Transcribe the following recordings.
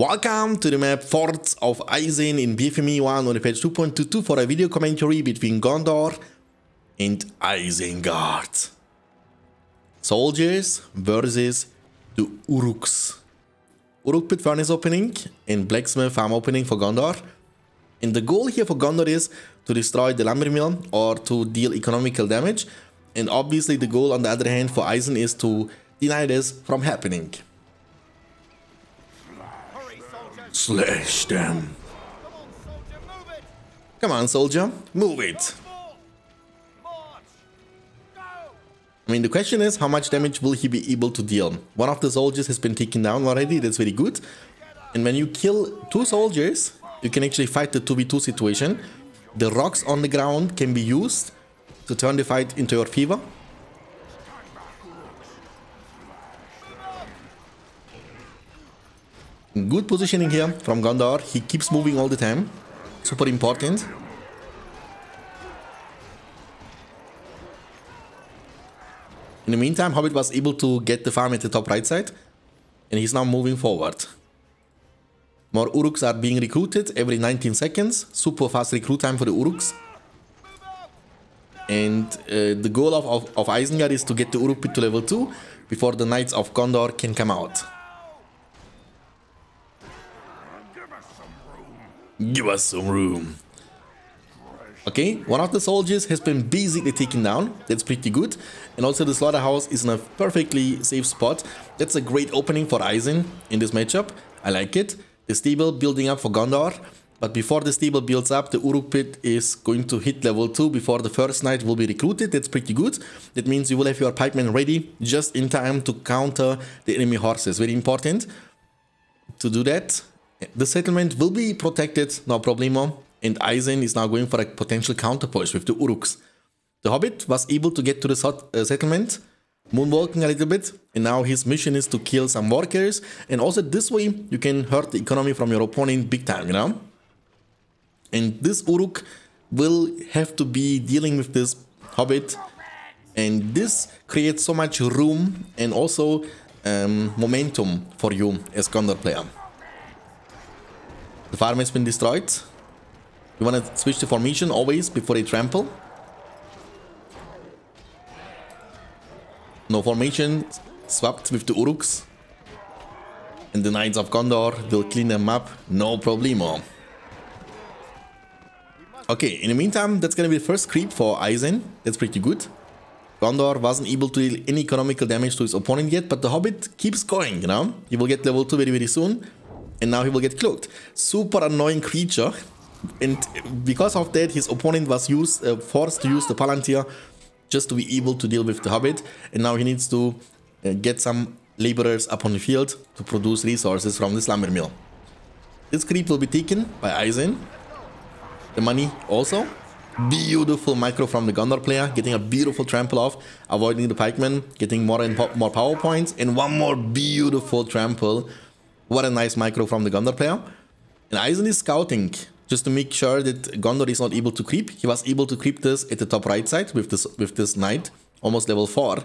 Welcome to the map Forts of Isen in BFME 1 on the patch 2.22 for a video commentary between Gondor and Isengard. Soldiers versus the Uruks. Uruk Pit Furnace opening and Blacksmith Farm opening for Gondor. And the goal here for Gondor is to destroy the lumber mill or to deal economical damage. And obviously the goal on the other hand for Isen is to deny this from happening. Slash them. Come on, soldier, move it. I mean, the question is, how much damage will he be able to deal? One of the soldiers has been taken down already, that's very good. And when you kill two soldiers, you can actually fight the 2v2 situation. The rocks on the ground can be used to turn the fight into your favor. Good positioning here from Gondor. He keeps moving all the time. Super important. In the meantime, Hobbit was able to get the farm at the top right side. And he's now moving forward. More Uruks are being recruited every 19 seconds. Super fast recruit time for the Uruks. And the goal of Isengard is to get the Uruk Pit to level 2 before the Knights of Gondor can come out. Give us some room. Okay, one of the soldiers has been basically taken down. That's pretty good. And also the slaughterhouse is in a perfectly safe spot. That's a great opening for Isen in this matchup. I like it. The stable building up for Gondor. But before the stable builds up, the Uruk Pit is going to hit level 2 before the first knight will be recruited. That's pretty good. That means you will have your pikemen ready just in time to counter the enemy horses. Very important to do that. The settlement will be protected, no problemo, and Isen is now going for a potential counter push with the Uruks. The Hobbit was able to get to the settlement, moonwalking a little bit, and now his mission is to kill some workers, and also this way you can hurt the economy from your opponent big time, you know? And this Uruk will have to be dealing with this Hobbit, and this creates so much room and also momentum for you as Gondor player. The farm has been destroyed. You want to switch the formation always before they trample. No formation swapped with the Uruks. And the Knights of Gondor will clean them up. No problemo. Okay, in the meantime, that's going to be the first creep for Isen. That's pretty good. Gondor wasn't able to deal any economical damage to his opponent yet, but the Hobbit keeps going, you know. He will get level 2 very, very soon. And now he will get cloaked. Super annoying creature. And because of that, his opponent was forced to use the Palantir just to be able to deal with the Hobbit. And now he needs to get some laborers up on the field to produce resources from the lumber mill. This creep will be taken by Isen. The money also. Beautiful micro from the Gondor player. Getting a beautiful trample off. Avoiding the pikemen. Getting more and more power points. And one more beautiful trample. What a nice micro from the Gondor player. And Isen is scouting just to make sure that Gondor is not able to creep. He was able to creep this at the top right side with this knight, almost level 4.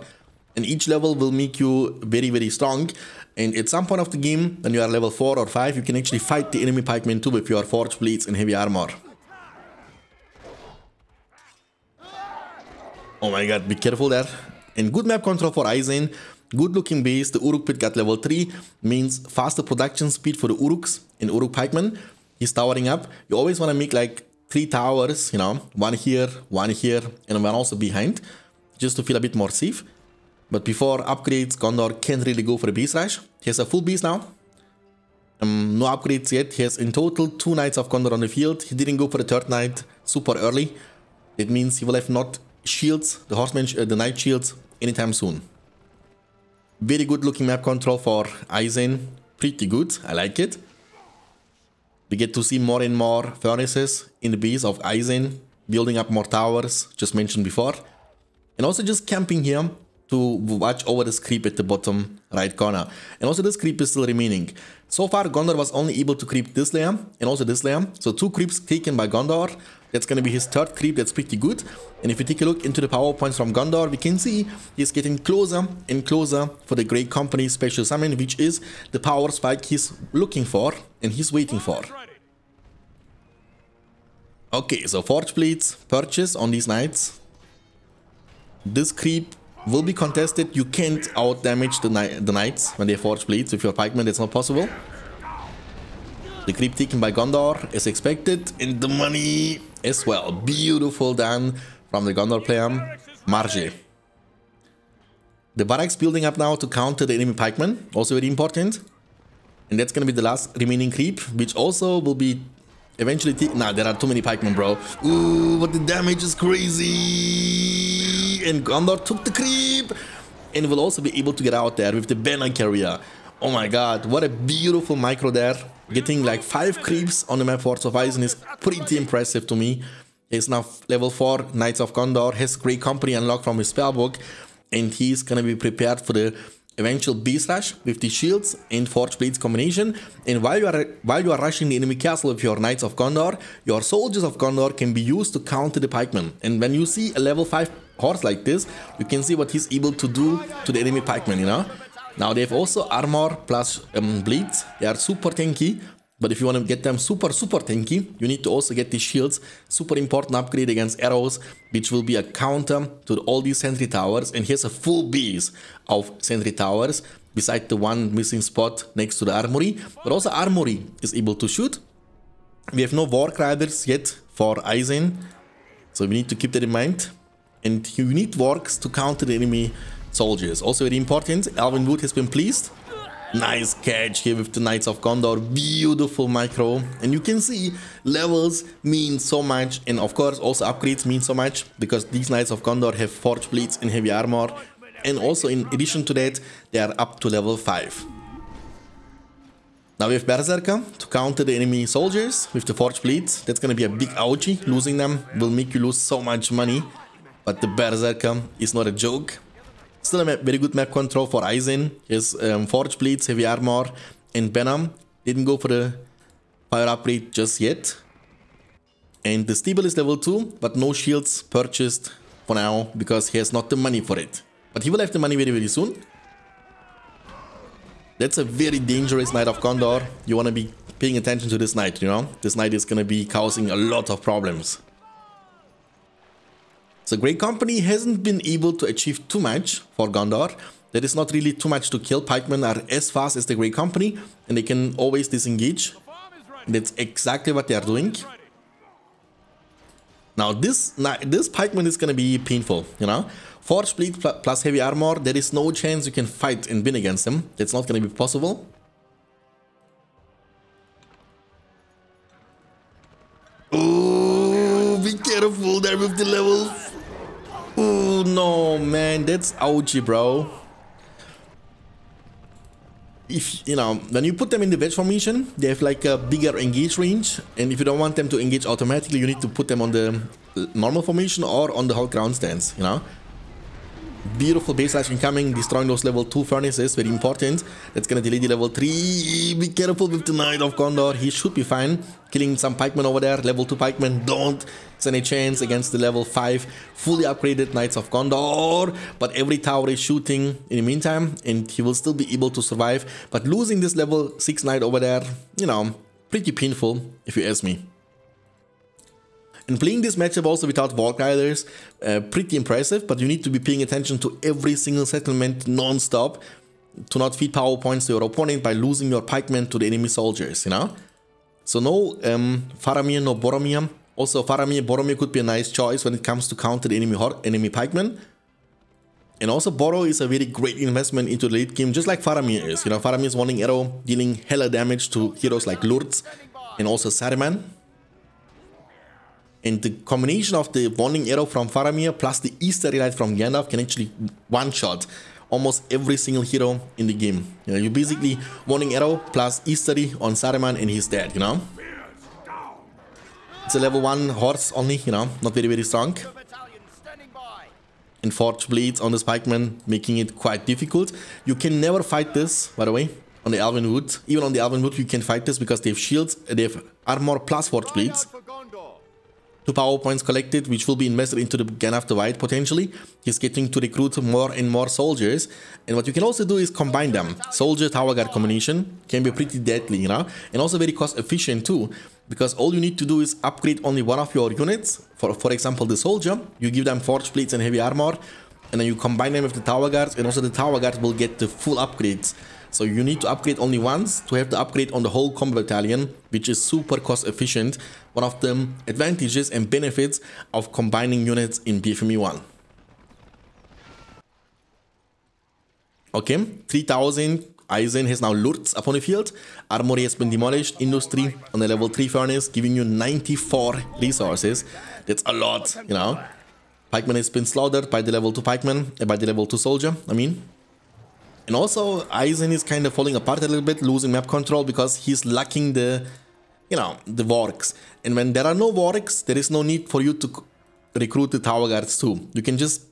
And each level will make you very, very strong. And at some point of the game, when you are level 4 or 5, you can actually fight the enemy pikemen too with your forged blades and heavy armor. Oh my god, be careful there. And good map control for Isen. Good looking base, the Uruk Pit got level 3, means faster production speed for the Uruks and Uruk pikemen. He's towering up. You always want to make like 3 towers, you know, one here, and one also behind, just to feel a bit more safe. But before upgrades, Gondor can't really go for a base rush. He has a full base now. No upgrades yet. He has in total 2 Knights of Gondor on the field. He didn't go for the third knight super early. It means he will have not shields, the horsemen, the knight shields anytime soon. Very good looking map control for Isen. Pretty good. I like it. We get to see more and more furnaces in the base of Isen. Building up more towers, just mentioned before. And also just camping here to watch over this creep at the bottom right corner. And also this creep is still remaining. So far, Gondor was only able to creep this layer and also this layer. So two creeps taken by Gondor. That's going to be his third creep. That's pretty good. And if you take a look into the PowerPoints from Gondor, we can see he's getting closer and closer for the Grey Company special summon, which is the power spike he's looking for and he's waiting for. Okay, so Forge Blades purchase on these knights. This creep will be contested. You can't out-damage the knights when they Forge Blades. With your pikemen, that's not possible. The creep taken by Gondor is expected. And the money as well. Beautiful done from the Gondor player, Marge. The barracks building up now to counter the enemy pikemen. Also very important. And that's going to be the last remaining creep, which also will be eventually... Nah, there are too many pikemen, bro. Ooh, but the damage is crazy. And Gondor took the creep. And will also be able to get out there with the banner carrier. Oh my god, what a beautiful micro there. Getting like 5 creeps on the map Forts of Isen is pretty impressive to me. He's now level 4, Knights of Gondor. Has Grey Company unlocked from his spellbook. And he's gonna be prepared for the eventual beast rush with the shields and Forge Blades combination. And while you are rushing the enemy castle with your Knights of Gondor, your Soldiers of Gondor can be used to counter the pikemen. And when you see a level 5 horse like this, you can see what he's able to do to the enemy pikemen, you know. Now they have also armor plus bleeds. They are super tanky, but if you want to get them super tanky, you need to also get the shields. Super important upgrade against arrows, which will be a counter to all these sentry towers. And here's a full base of sentry towers, beside the one missing spot next to the armory. But also armory is able to shoot. We have no war riders yet for Isen, so we need to keep that in mind. And you need wargs to counter the enemy soldiers. Also very important, Alvin Wood has been pleased. Nice catch here with the Knights of Gondor. Beautiful micro. And you can see levels mean so much. And of course also upgrades mean so much, because these Knights of Gondor have Forge Blades and heavy armor. And also in addition to that, they are up to level 5. Now we have Berserker to counter the enemy soldiers with the Forge Blades. That's going to be a big ouchie. Losing them will make you lose so much money. But the Berserker is not a joke. Still a very good map control for Isen. His Forge Blades, Heavy Armor, and Venom. Didn't go for the fire upgrade just yet. And the Steeple is level 2, but no shields purchased for now, because he has not the money for it. But he will have the money very soon. That's a very dangerous Knight of Gondor. You want to be paying attention to this Knight, you know. This Knight is going to be causing a lot of problems. So Grey Company hasn't been able to achieve too much for Gondor. There is not really too much to kill. Pikemen are as fast as the Grey Company and they can always disengage. That's exactly what they are doing. Now this pikeman is going to be painful, you know. Forge Blade plus heavy armor, there is no chance you can fight and win against him. That's not going to be possible. Oh, be careful there with the levels. Oh no, man, that's ouchie, bro. If you know, when you put them in the wedge formation, they have like a bigger engage range, and if you don't want them to engage automatically, you need to put them on the normal formation or on the whole ground stance, you know. Beautiful base rush incoming, destroying those level 2 furnaces, very important. That's gonna delay the level 3. Be careful with the Knight of Gondor, he should be fine. Killing some pikemen over there, level 2 pikemen don't stand a chance against the level 5 fully upgraded Knights of Gondor. But every tower is shooting in the meantime, and he will still be able to survive. But losing this level 6 knight over there, you know, pretty painful if you ask me. And playing this matchup also without Warg Riders, pretty impressive, but you need to be paying attention to every single settlement non-stop to not feed power points to your opponent by losing your pikemen to the enemy soldiers, you know? So no Faramir, no Boromir. Also Faramir, Boromir could be a nice choice when it comes to counter the enemy pikemen. And also Boro is a very great investment into the late game, just like Faramir is. You know, Faramir's warning arrow dealing hella damage to heroes like Lurtz and also Saruman. And the combination of the warning arrow from Faramir plus the Easterly Light from Gandalf can actually one-shot almost every single hero in the game. You know, you basically warning arrow plus Easterly on Saruman and he's dead, you know. It's a level 1 horse only, you know, not very strong. And Forge Blades on the Spikeman, making it quite difficult. You can never fight this, by the way. on the Alvin Wood. Even on the Alvin Wood, you can fight this because they have shields, they have armor plus forge blades. 2 power points collected, which will be invested into the Ganaf the White potentially. He's getting to recruit more and more soldiers. And what you can also do is combine them. Soldier Tower Guard combination can be pretty deadly, you know, and also very cost efficient too. Because all you need to do is upgrade only one of your units. For example, the soldier, you give them forge plates and heavy armor, and then you combine them with the Tower Guards, and also the Tower Guards will get the full upgrades. So you need to upgrade only once to have the upgrade on the whole combat battalion, which is super cost efficient. One of the advantages and benefits of combining units in BFME 1. Okay, 3000 Aizen has now Lurtz upon the field. Armory has been demolished. Industry on the level 3 furnace, giving you 94 resources. That's a lot, you know. Pikeman has been slaughtered by the level 2 pikeman, by the level 2 soldier, I mean. And also, Aizen is kind of falling apart a little bit, losing map control because he's lacking the, you know, the Vorks. And when there are no Vorks, there is no need for you to recruit the Tower Guards too. You can just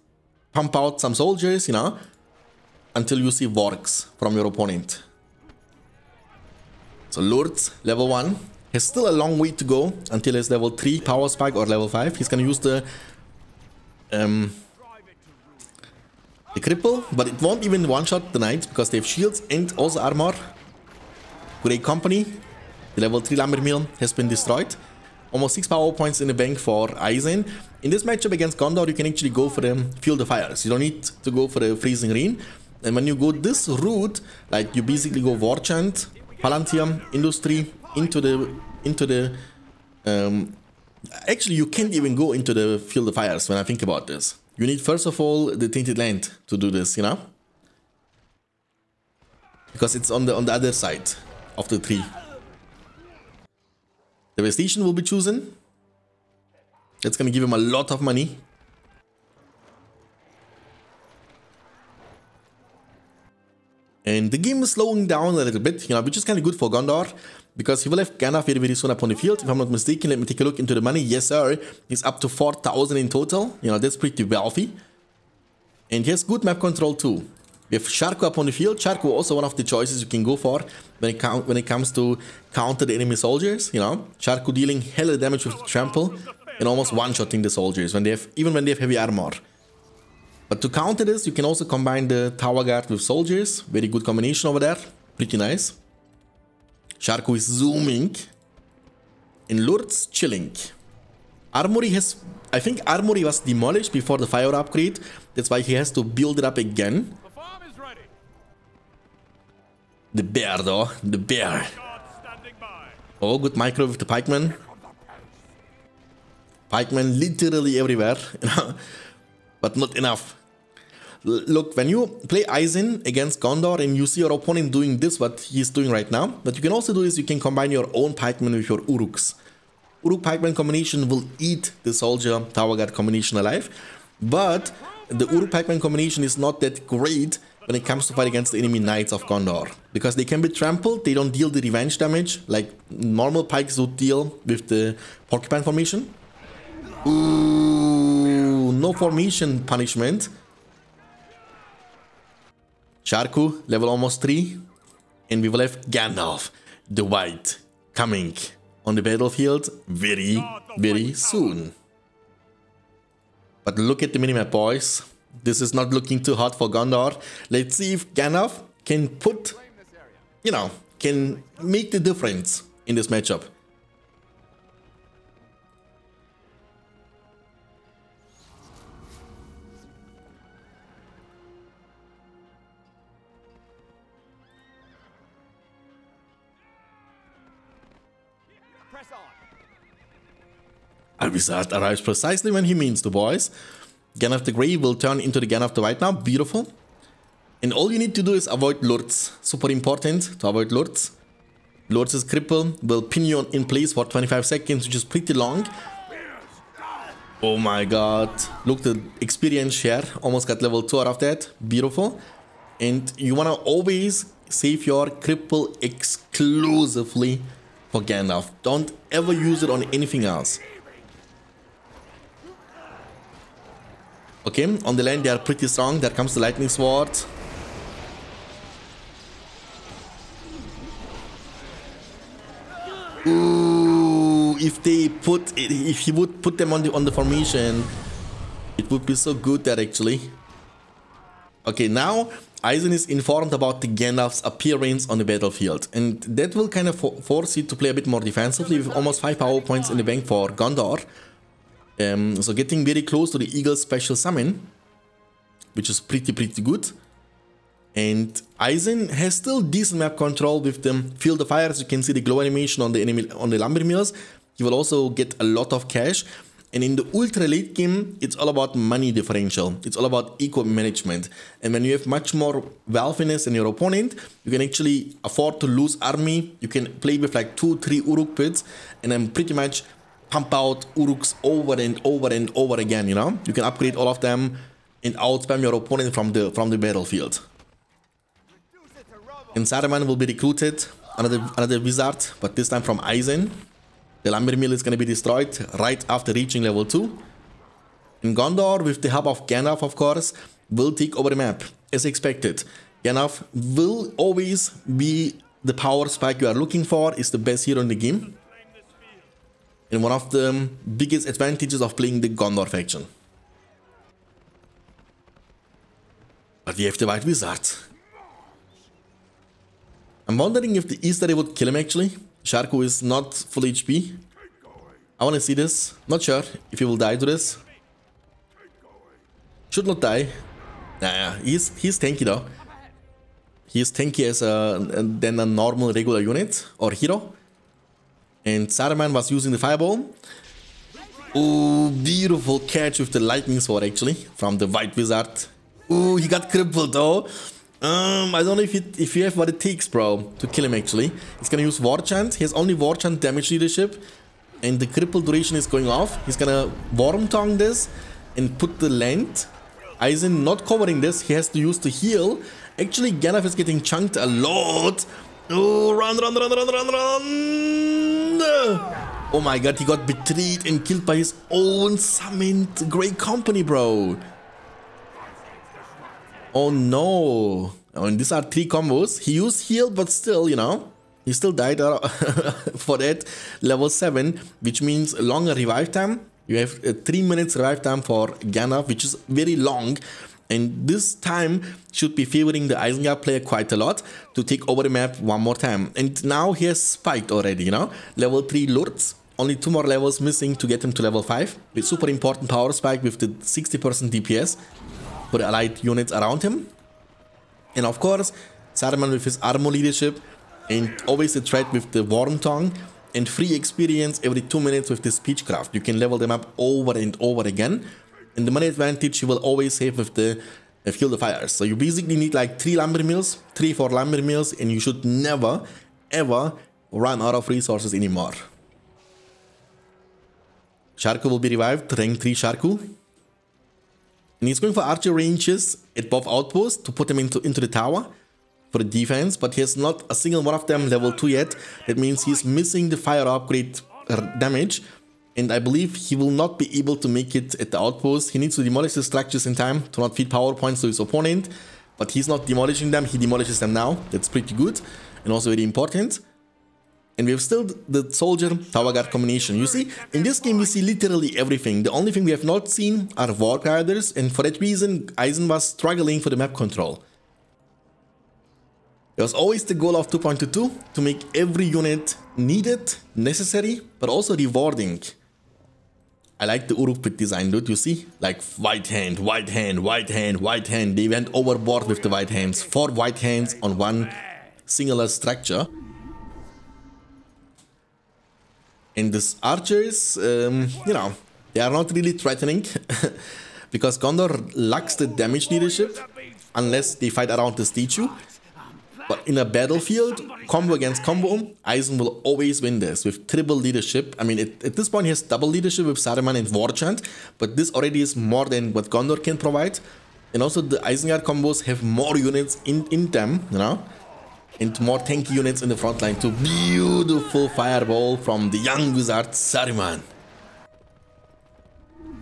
pump out some soldiers, you know, until you see Vorks from your opponent. So Lurtz, level 1, has still a long way to go until his level 3 power spike or level 5. He's going to use the cripple, but it won't even one-shot the knights because they have shields and also armor. Grey Company, the level 3 lumber mill has been destroyed. Almost 6 power points in the bank for Aizen. In this matchup against Gondor, you can actually go for the Field of Fires. You don't need to go for the Freezing Rain. And when you go this route, like you basically go Warchant, Palantir, Industry, actually, you can't even go into the Field of Fires when I think about this. You need, first of all, the Tainted Land to do this, you know? Because it's on the other side of the tree. Devastation will be chosen. That's gonna give him a lot of money. And the game is slowing down a little bit, you know, which is kind of good for Gondor. Because he will have Ganaf very, very soon upon the field. If I'm not mistaken, let me take a look into the money. Yes, sir. He's up to 4,000 in total. You know, that's pretty wealthy. And he has good map control too. We have Sharko upon the field. Sharko also one of the choices you can go for when it comes to counter the enemy soldiers. You know, Sharko dealing hella damage with the trample and almost one-shotting the soldiers even when they have heavy armor. But to counter this, you can also combine the Tower Guard with soldiers. Very good combination over there. Pretty nice. Sharko is zooming. And Lurtz chilling. Armory has... I think Armory was demolished before the fire upgrade. That's why he has to build it up again. The bear though. The bear. Oh, good micro with the pikeman. Pikeman literally everywhere. But not enough. Look, when you play Aizen against Gondor and you see your opponent doing this, what he's doing right now, what you can also do is you can combine your own pikemen with your Uruks. Uruk pikeman combination will eat the soldier Tower Guard combination alive, but the Uruk pikeman combination is not that great when it comes to fight against the enemy knights of Gondor. Because they can be trampled, they don't deal the revenge damage like normal pikes would deal with the porcupine formation. Ooh, no formation punishment. Sharko, level almost 3. And we will have Ganaf the White coming on the battlefield very, very soon. But look at the minimap, boys. This is not looking too hot for Gondor. Let's see if Ganaf can put, you know, can make the difference in this matchup. Arvisat arrives precisely when he means to, boys. Ganaf the Grey will turn into the Ganaf the White now. Beautiful. And all you need to do is avoid Lurtz. Super important to avoid Lurtz. Lurtz's cripple will pin you in place for 25 seconds, which is pretty long. Oh my god. Look, the experience share. Almost got level 2 out of that. Beautiful. And you want to always save your cripple exclusively for Ganaf. Don't ever use it on anything else. Okay, on the land they are pretty strong. There comes the lightning sword. Ooh, if he would put them on the formation, it would be so good there actually. Okay, now Aizen is informed about the Gandalf's appearance on the battlefield, and that will kind of force you to play a bit more defensively with almost 5 power points in the bank for Gondor. So getting very close to the Eagle's special summon, which is pretty good. And Aizen has still decent map control with the Field of Fire, as you can see the glow animation on the enemy on the Lumbermills. You will also get a lot of cash. And in the ultra late game, it's all about money differential. It's all about eco management. And when you have much more wealthiness in your opponent, you can actually afford to lose army. You can play with like 2-3 Uruk pits and then pretty much pump out Uruks over and over again, you know? You can upgrade all of them and outspam your opponent from the battlefield. And Saruman will be recruited, another wizard, but this time from Aizen. The Lumbermill is going to be destroyed right after reaching level 2. And Gondor, with the help of Gandalf of course, will take over the map, as expected. Gandalf will always be the power spike you are looking for, is the best hero in the game. And one of the biggest advantages of playing the Gondor faction. But we have the White Wizard. I'm wondering if the Easter egg would kill him actually. Sharku is not full HP. I want to see this. Not sure if he will die to this. Should not die. Nah, he's tanky though. He's tanky as than a normal regular unit or hero. And Saruman was using the fireball. Ooh, beautiful catch with the lightning sword actually from the White Wizard. Ooh, he got crippled though. I don't know if you have what it takes, bro, to kill him actually. He's gonna use War Chant. He has only War Chant damage leadership. And the cripple duration is going off. He's gonna Worm Tongue this and put the land. Aizen not covering this. He has to use the heal. Actually, Gandalf is getting chunked a lot. Oh, run! Oh my god, he got betrayed and killed by his own summoned Grey Company, bro. Oh no, I mean, these are 3 combos. He used heal, but still, you know, he still died for that level 7, which means longer revive time. You have 3 minutes revive time for Gandalf, which is very long. And this time should be favoring the Isengard player quite a lot to take over the map one more time. And now he has spiked already, you know, level 3 Lurtz. Only 2 more levels missing to get him to level 5. With super important power spike with the 60% DPS. For the allied units around him. And of course, Saruman with his armor leadership and always the threat with the Worm Tongue and free experience every 2 minutes with the Speechcraft. You can level them up over and over again. And the money advantage you will always have with the Field of Fires. So you basically need like 3 Lumbermills, 3-4 Lumbermills, and you should never ever run out of resources anymore. Sharku will be revived, rank 3 Sharku. And he's going for archer ranges at both outposts to put them into the tower for the defense, but he has not a single one of them level 2 yet. That means he's missing the fire upgrade damage, and I believe he will not be able to make it at the outpost. He needs to demolish the structures in time to not feed power points to his opponent, but he's not demolishing them. He demolishes them now. That's pretty good and also very important. And we have still the soldier tower guard combination. You see, in this game we see literally everything. The only thing we have not seen are war riders, and for that reason Aizen was struggling for the map control. There was always the goal of 2.22 to make every unit needed, necessary, but also rewarding. I like the Uruk pit design, dude. You see, like white hand. They went overboard with the white hands. 4 white hands on one singular structure. And these archers, you know, they are not really threatening because Gondor lacks the damage leadership unless they fight around the statue. But in a battlefield, combo against combo, Aizen will always win this with triple leadership. I mean, at this point he has double leadership with Saruman and War Chant, but this already is more than what Gondor can provide. And also the Isengard combos have more units in them, you know. And more tanky units in the front line. Too beautiful fireball from the young wizard Saruman.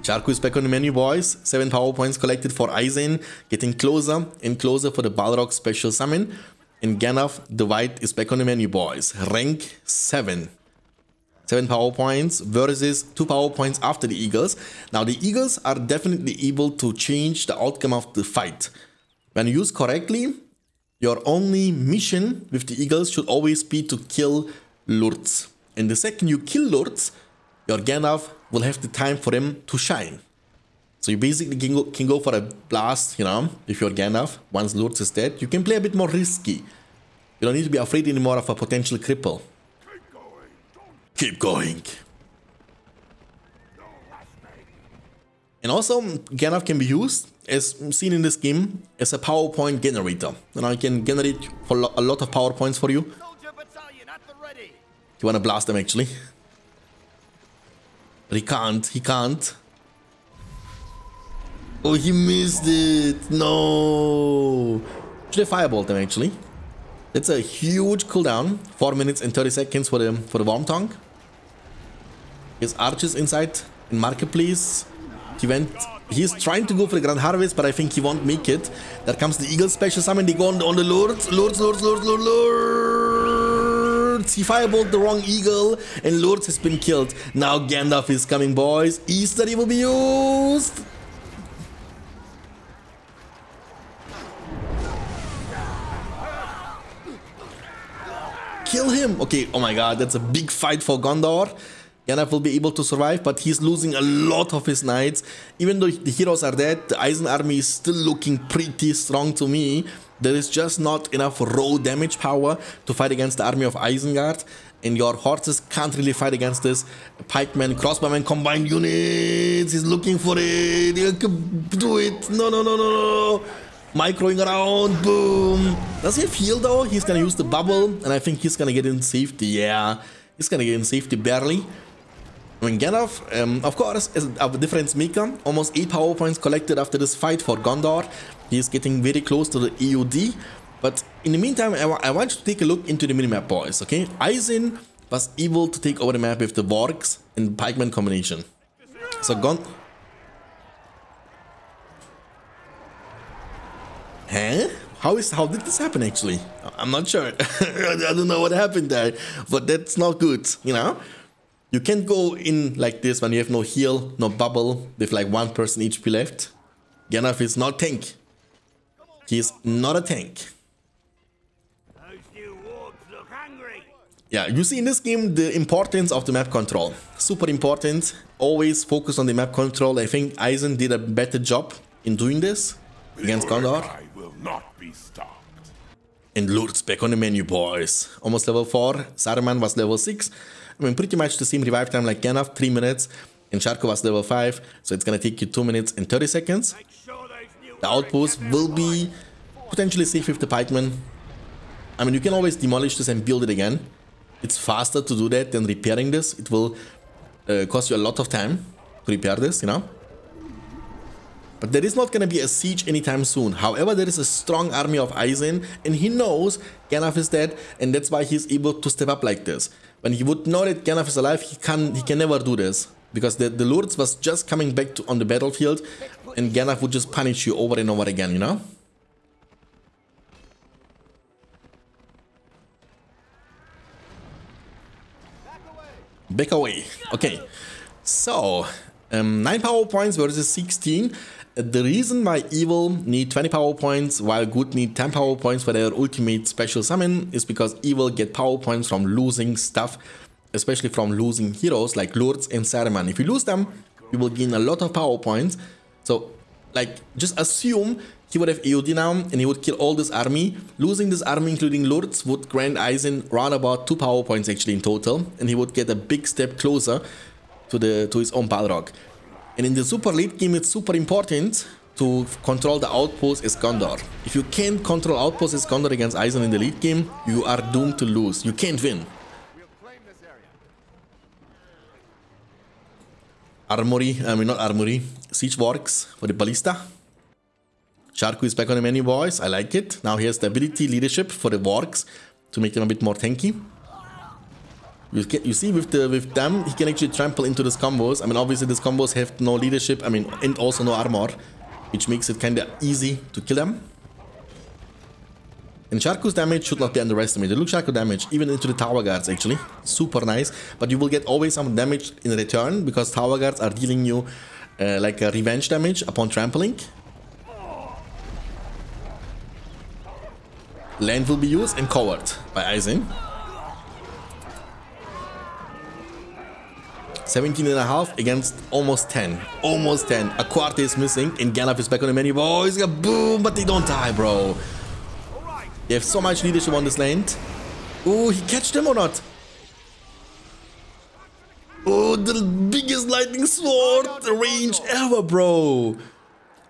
Sharku is back on the menu, boys. 7 power points collected for Aizen, getting closer and closer for the Balrog special summon. And Gandalf the White is back on the menu, boys. Rank 7. 7 power points versus 2 power points after the Eagles. Now the Eagles are definitely able to change the outcome of the fight. When used correctly, your only mission with the Eagles should always be to kill Lurtz. And the second you kill Lurtz, your Gandalf will have the time for him to shine. So you basically can go for a blast, you know, if you're Gandalf. Once Lurtz is dead, you can play a bit more risky. You don't need to be afraid anymore of a potential cripple. Keep going. And also, Gandalf can be used, as seen in this game, as a PowerPoint generator. You know, you can generate for a lot of PowerPoints for you. You want to blast them, actually. But he can't. He can't. Oh, he missed it. No. Should have fireballed them, actually. That's a huge cooldown. 4 minutes and 30 seconds for the Wormtongue. His archers inside in Marketplace. He's trying to go for the Grand Harvest, but I think he won't make it. There comes the Eagle Special Summon. They go on the Lurtz. Lurtz. He fireballed the wrong Eagle, and Lurtz has been killed. Now Gandalf is coming, boys. Easter Eve will be used. Kill him. Okay, oh my god, that's a big fight for Gondor. Gandalf will be able to survive, but he's losing a lot of his knights. Even though the heroes are dead, the Eisen army is still looking pretty strong to me. There is just not enough raw damage power to fight against the army of Isengard, and your horses can't really fight against this pikeman, crossbowman combined units. He's looking for it. Do it. No. Microing around, boom. Does he have heal though? He's gonna use the bubble, and I think he's gonna get in safety. Yeah, he's gonna get in safety barely. I mean, Gandalf, of course, is a difference maker. Almost 8 power points collected after this fight for Gondor. He is getting very close to the EOD. But in the meantime, I want you to take a look into the minimap, boys, okay? Aisin was able to take over the map with the Vorks and Pikeman combination. So Gondor. Huh? How did this happen, actually? I'm not sure. I don't know what happened there, but that's not good, you know? You can't go in like this when you have no heal, no bubble, with like one person HP left. Gandalf is not tank. He's not a tank. Those new wargs look hungry. Yeah, you see in this game the importance of the map control. Super important. Always focus on the map control. I think Aisin did a better job in doing this against Gondor. Not be stopped. And Lurtz back on the menu, boys. Almost level 4. Saruman was level 6. I mean, pretty much the same revive time like Gandalf, 3 minutes. And Sharko was level 5. So it's gonna take you 2 minutes and 30 seconds. The outpost will be potentially safe with the pikemen. I mean, you can always demolish this and build it again. It's faster to do that than repairing this. It will cost you a lot of time to repair this, you know. But there is not going to be a siege anytime soon. However, there is a strong army of Aisin, and he knows Gandalf is dead, and that's why he's able to step up like this. When he would know that Gandalf is alive, he can never do this. Because the Lurtz was just coming back on the battlefield, and Gandalf would just punish you over and over again, you know? Back away. Okay. So 9 power points versus 16. The reason why evil need 20 power points while good need 10 power points for their ultimate special summon is because evil get power points from losing stuff, especially from losing heroes like Lurtz and Saruman. If you lose them, you will gain a lot of power points. So, like, just assume he would have AOD now and he would kill all this army. Losing this army, including Lurtz, would grant Aisin round about 2 power points actually in total, and he would get a big step closer to his own Balrog. And in the super late game, it's super important to control the outpost as Gondor. If you can't control outpost as Gondor against Aisin in the late game, you are doomed to lose. You can't win. Armory, I mean not Armory, Siege Works for the Ballista. Sharko is back on the menu, boys. I like it. Now he has the ability leadership for the Works to make them a bit more tanky. You see with them, he can actually trample into these combos. I mean, obviously these combos have no leadership, I mean, and also no armor, which makes it kind of easy to kill them. And Shaco's damage should not be underestimated. Look, Shaco damage, even into the tower guards, actually. Super nice. But you will get always some damage in return, because tower guards are dealing you like a revenge damage upon trampling. Land will be used and covered by Aizen. 17.5 against almost 10. Almost 10. Aquarte is missing and Ganondorf is back on the menu. Boys, boom, but they don't die, bro. They have so much leadership on this land. Oh, he catched them or not? Oh, the biggest lightning sword range ever, bro.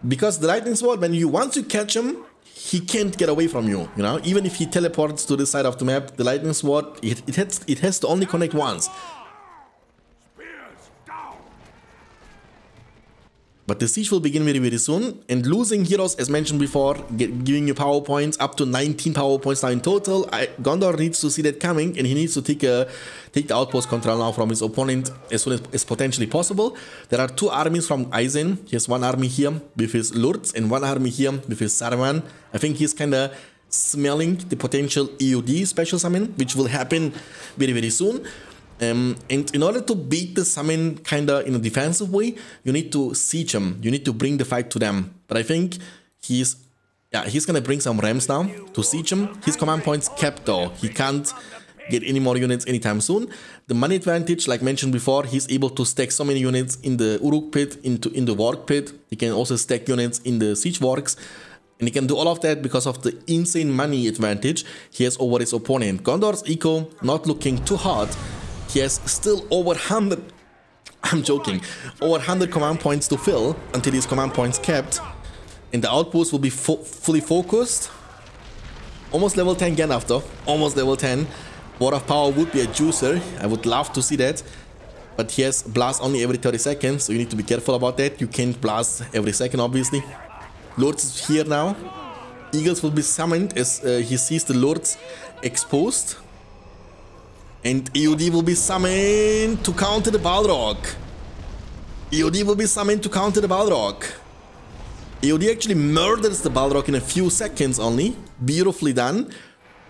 Because the lightning sword, when you once you catch him, he can't get away from you, you know? Even if he teleports to this side of the map, the lightning sword, it has to only connect once. But the siege will begin very, very soon. And losing heroes, as mentioned before, giving you power points, up to 19 power points now in total. Gondor needs to see that coming, and he needs to take the outpost control now from his opponent as soon as potentially possible. There are two armies from Aizen. He has one army here with his Lurtz and one army here with his Saruman. I think he's kind of smelling the potential EOD special summon, which will happen very, very soon. And in order to beat the summon kinda in a defensive way, you need to siege him. You need to bring the fight to them. But I think he's gonna bring some rams now to siege him. His command points capped though. He can't get any more units anytime soon. The money advantage, like mentioned before, he's able to stack so many units in the Uruk pit, in the Warg pit. He can also stack units in the siege wargs. And he can do all of that because of the insane money advantage he has over his opponent. Gondor's eco not looking too hard. He has still over 100, I'm joking, over 100 command points to fill until his command points capped. And the outpost will be fully focused. Almost level 10 Ganondorf though, almost level 10. War of Power would be a juicer, I would love to see that. But he has blast only every 30 seconds, so you need to be careful about that. You can't blast every second, obviously. Lords is here now. Eagles will be summoned as he sees the Lords exposed. And EOD will be summoned to counter the Balrog. EOD will be summoned to counter the Balrog. EOD actually murders the Balrog in a few seconds only. Beautifully done.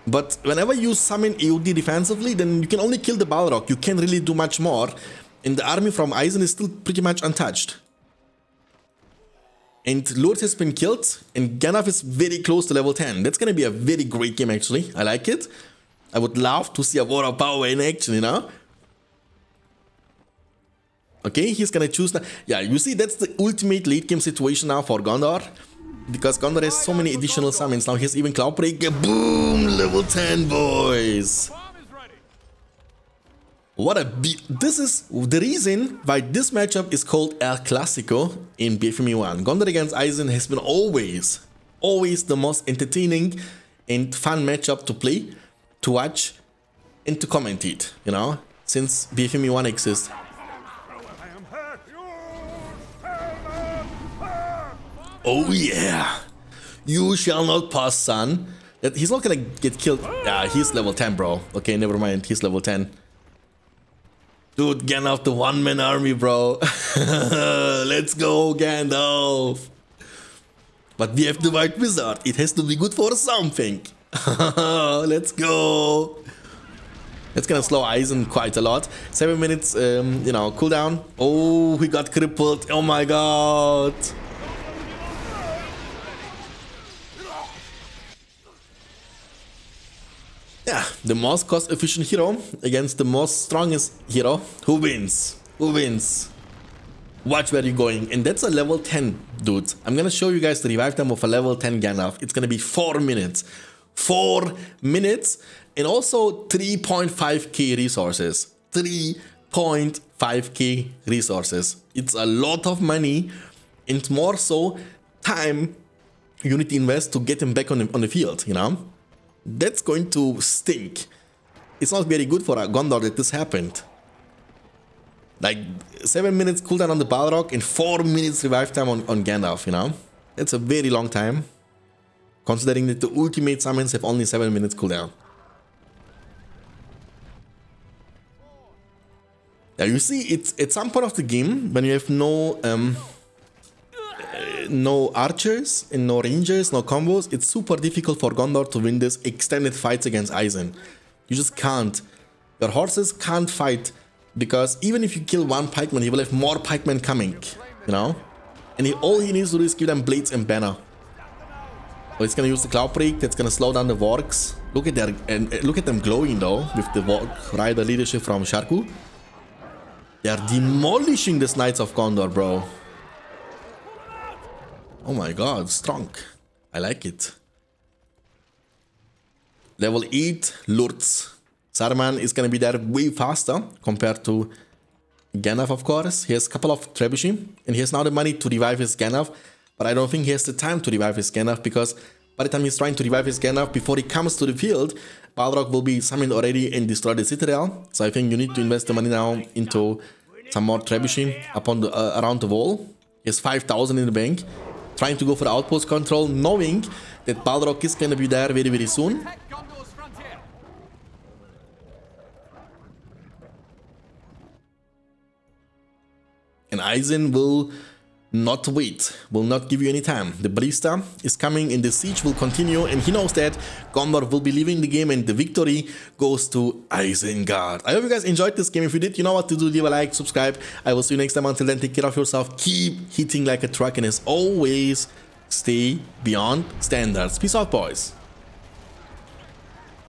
But whenever you summon EOD defensively, then you can only kill the Balrog. You can't really do much more. And the army from Aizen is still pretty much untouched. And Lord has been killed. And Ganondorf is very close to level 10. That's going to be a very great game actually. I like it. I would love to see a War of Power in action, you know? Okay, he's gonna choose now. Yeah, you see, that's the ultimate late game situation now for Gondor. Because Gondor has so many additional summons. Now he has even Cloudbreaker. Boom! Level 10, boys! What a This is the reason why this matchup is called El Clasico in BFME1. Gondor against Aizen has been always the most entertaining and fun matchup to play, to watch and to comment it, you know, since BFME1 exists. Oh yeah! You shall not pass, son. He's not gonna get killed. Ah, he's level 10, bro. Okay, never mind, he's level 10. Dude, Gandalf the one-man army, bro. Let's go, Gandalf! But we have the White Wizard. It has to be good for something. Let's go. That's gonna slow Aizen quite a lot. 7 minutes, you know, cooldown. Oh, he got crippled. Oh my god. Yeah, the most cost-efficient hero against the most strongest hero. Who wins? Who wins? Watch where you're going. And that's a level 10, dude. I'm gonna show you guys the revive time of a level 10 Ganondorf. It's gonna be 4 minutes. 4 minutes, and also 3.5k resources. 3.5k resources. It's a lot of money, and more so time you need to invest to get him back on the field, you know? That's going to stink. It's not very good for a Gondor that this happened. Like 7 minutes cooldown on the Balrog and 4 minutes revive time on Gandalf, you know? That's a very long time, considering that the ultimate summons have only 7 minutes cooldown. Now you see, it's at some point of the game when you have no no archers and no rangers, no combos. It's super difficult for Gondor to win these extended fights against Aizen. You just can't. Your horses can't fight, because even if you kill one pikeman, he will have more pikemen coming, you know? And all he needs to do is give them blades and banner. So he's gonna use the Cloudbreak, that's gonna slow down the Vorks. Look at their, look at them glowing though, with the Vork Rider leadership from Sharku. They are demolishing these Knights of Gondor, bro. Oh my god, strong. I like it. Level 8, Lurtz. Saruman is going to be there way faster compared to Gandalf, of course. He has a couple of Trebuchet, and he has now the money to revive his Gandalf, but I don't think he has the time to revive his Gandalf, because by the time he's trying to revive his Gandalf, before he comes to the field, Balrog will be summoned already and destroy the Citadel. So I think you need to invest the money now into some more Trebuchet around the wall. He has 5,000 in the bank, trying to go for outpost control, knowing that Balrog is going to be there very, very soon. And Aizen will not wait, will not give you any time. The Barista is coming and the siege will continue, and he knows that Gondor will be leaving the game and the victory goes to Isengard. I hope you guys enjoyed this game. If you did, you know what to do. Leave a like, subscribe. I will see you next time. Until then, take care of yourself. Keep hitting like a truck, and as always, stay beyond standards. Peace out, boys.